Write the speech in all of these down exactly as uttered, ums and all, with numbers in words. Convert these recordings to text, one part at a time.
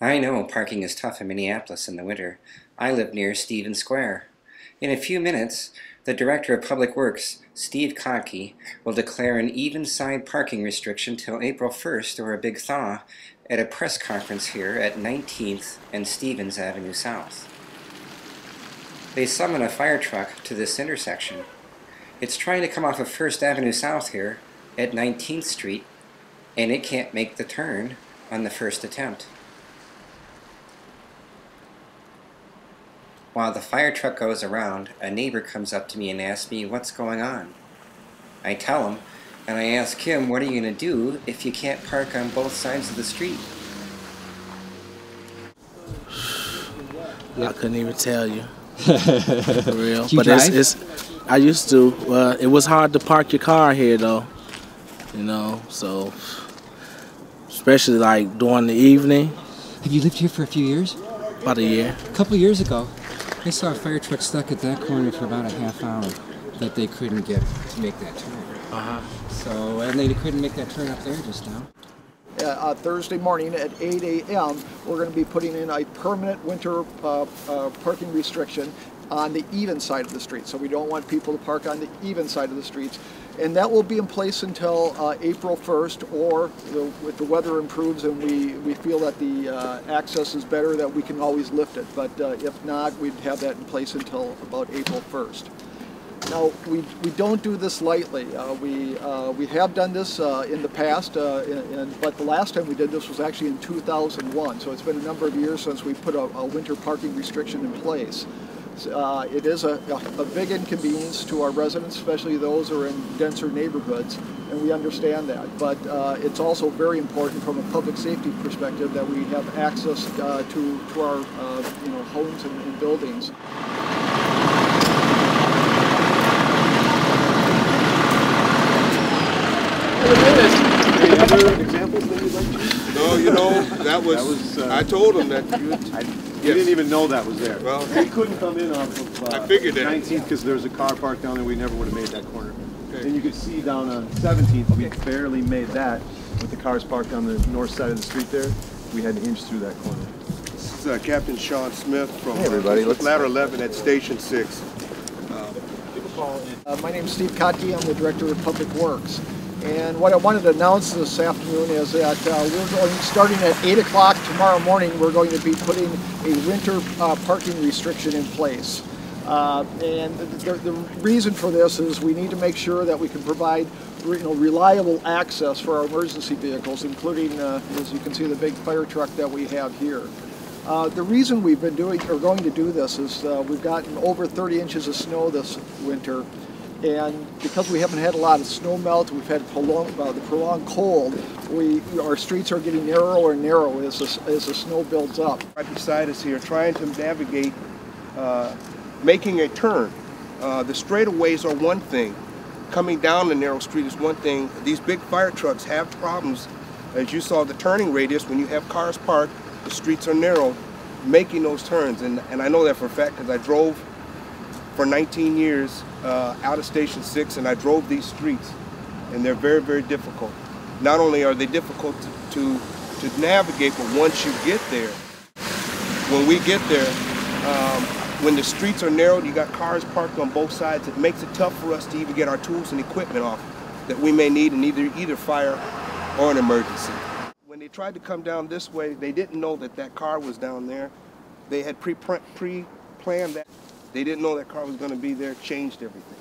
I know parking is tough in Minneapolis in the winter. I live near Stevens Square. In a few minutes, the Director of Public Works, Steve Kotke, will declare an even-side parking restriction till April first or a big thaw at a press conference here at nineteenth and Stevens Avenue South. They summon a fire truck to this intersection. It's trying to come off of First Avenue South here at nineteenth Street, and it can't make the turn on the first attempt. While the fire truck goes around, a neighbor comes up to me and asks me what's going on. I tell him, and I ask him, what are you going to do if you can't park on both sides of the street? I couldn't even tell you. For real. You but it's, it's, I used to. Uh, it was hard to park your car here, though. You know, so, especially like during the evening. Have you lived here for a few years? About a year. A couple years ago. I saw a fire truck stuck at that corner for about a half hour that they couldn't get to make that turn. Uh-huh. So, and they couldn't make that turn up there just now. Uh, uh, Thursday morning at eight A M, we're going to be putting in a permanent winter uh, uh, parking restriction on the even side of the street. So we don't want people to park on the even side of the streets. And that will be in place until uh, April first, or the, if the weather improves and we, we feel that the uh, access is better, that we can always lift it. But uh, if not, we'd have that in place until about April first. Now, we, we don't do this lightly. Uh, we, uh, we have done this uh, in the past, uh, in, in, but the last time we did this was actually in two thousand one. So it's been a number of years since we put a, a winter parking restriction in place. Uh, it is a, a, a big inconvenience to our residents, especially those who are in denser neighborhoods, and we understand that. But uh, it's also very important from a public safety perspective that we have access uh, to, to our uh, you know, homes and, and buildings. Any other examples that you'd like to? No, you know, that was, that was uh, I told him that you I, You yes. didn't even know that was there. Well, we couldn't come in off of uh, I figured that. nineteenth because there's a car parked down there. We never would have made that corner. Okay. And you could see down on seventeenth, okay. We barely made that with the cars parked on the north side of the street there. We had to inch through that corner. This is uh, Captain Sean Smith from hey everybody. Let's Ladder eleven at Station six. Uh, uh, my name is Steve Kotke. I'm the Director of Public Works. And what I wanted to announce this afternoon is that uh, we're going, starting at eight o'clock tomorrow morning, we're going to be putting a winter uh, parking restriction in place. Uh, and the, the reason for this is we need to make sure that we can provide you know, reliable access for our emergency vehicles, including, uh, as you can see, the big fire truck that we have here. Uh, the reason we've been doing, or going to do this is uh, we've gotten over thirty inches of snow this winter. And because we haven't had a lot of snow melt, we've had prolonged, uh, the prolonged cold, we, our streets are getting narrower and narrower as the, as the snow builds up. Right beside us here, trying to navigate, uh, making a turn. Uh, the straightaways are one thing. Coming down the narrow street is one thing. These big fire trucks have problems. As you saw, the turning radius, when you have cars parked, the streets are narrow, making those turns. And, and I know that for a fact because I drove for nineteen years uh, out of Station six, and I drove these streets, and they're very, very difficult. Not only are they difficult to, to, to navigate, but once you get there, when we get there, um, when the streets are narrowed, you got cars parked on both sides, it makes it tough for us to even get our tools and equipment off that we may need in either, either fire or an emergency. When they tried to come down this way, they didn't know that that car was down there. They had pre-planned that. They didn't know that car was going to be there, changed everything.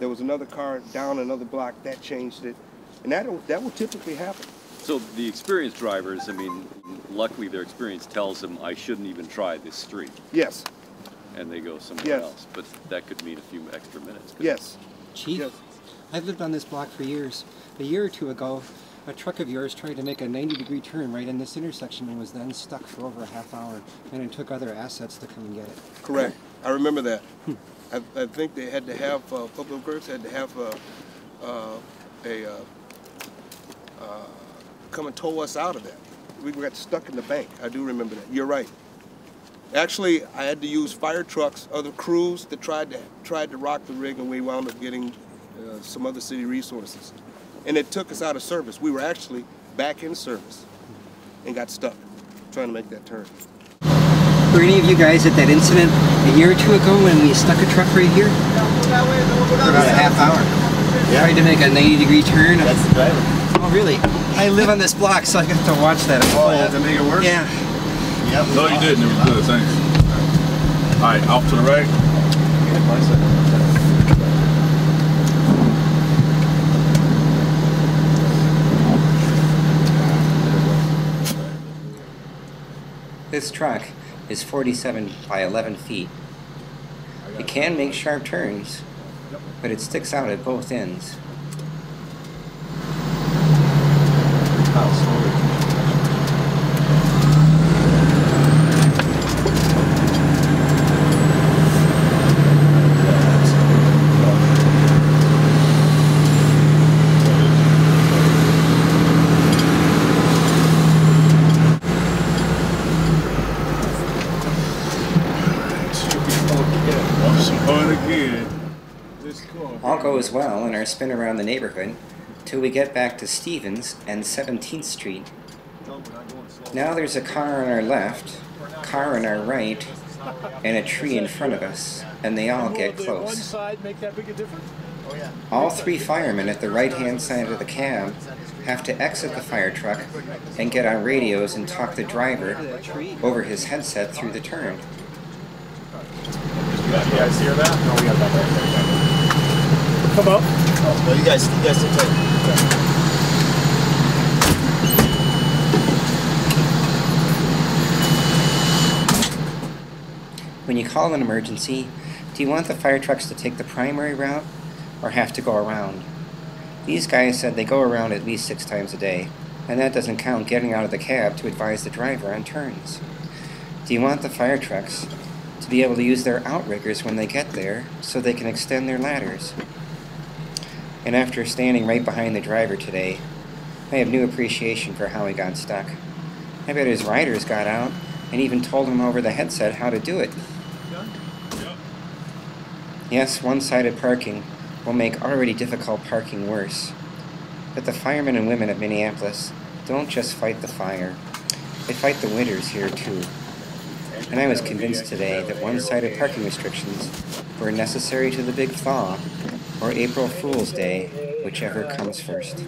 There was another car down another block, that changed it. And that, that will typically happen. So the experienced drivers, I mean, luckily their experience tells them, I shouldn't even try this street. Yes. And they go somewhere yes. else. But that could mean a few extra minutes. Yes. Chief, yes. I've lived on this block for years. A year or two ago, a truck of yours tried to make a ninety degree turn right in this intersection and was then stuck for over a half hour, and it took other assets to come and get it. Correct. I remember that. I, I think they had to have, uh, Public Works had to have uh, uh, a, uh, uh, come and tow us out of that. We got stuck in the bank. I do remember that. You're right. Actually, I had to use fire trucks, other crews that tried to, tried to rock the rig, and we wound up getting uh, some other city resources. And it took us out of service. We were actually back in service and got stuck. trying to make that turn. Were any of you guys at that incident a year or two ago when we stuck a truck right here? For about a half hour. Yeah. Tried to make a ninety degree turn. That's the driver. Oh, really? I live on this block, so I got to watch that. Oh, yeah, to make it work? Yeah. Yep. No, you didn't. It was good, thanks. All right, off to the right. This truck is forty-seven by eleven feet. It can make sharp turns, but it sticks out at both ends. All goes well in our spin around the neighborhood till we get back to Stevens and seventeenth street. Now there's a car on our left, car on our right, and a tree in front of us, and they all get close. All three firemen at the right-hand side of the cab have to exit the fire truck and get on radios and talk the driver over his headset through the turn. You guys hear that? No, we got that right there. Come up. Oh, no, you guys, you guys take it. When you call an emergency, do you want the fire trucks to take the primary route or have to go around? These guys said they go around at least six times a day, and that doesn't count getting out of the cab to advise the driver on turns. Do you want the fire trucks to be able to use their outriggers when they get there so they can extend their ladders? And after standing right behind the driver today, I have new appreciation for how he got stuck. I bet his riders got out and even told him over the headset how to do it. Yes, one-sided parking will make already difficult parking worse. But the firemen and women of Minneapolis don't just fight the fire. They fight the winters here, too. And I was convinced today that one-sided parking restrictions were necessary to the Big Thaw, or April Fool's Day, whichever comes first.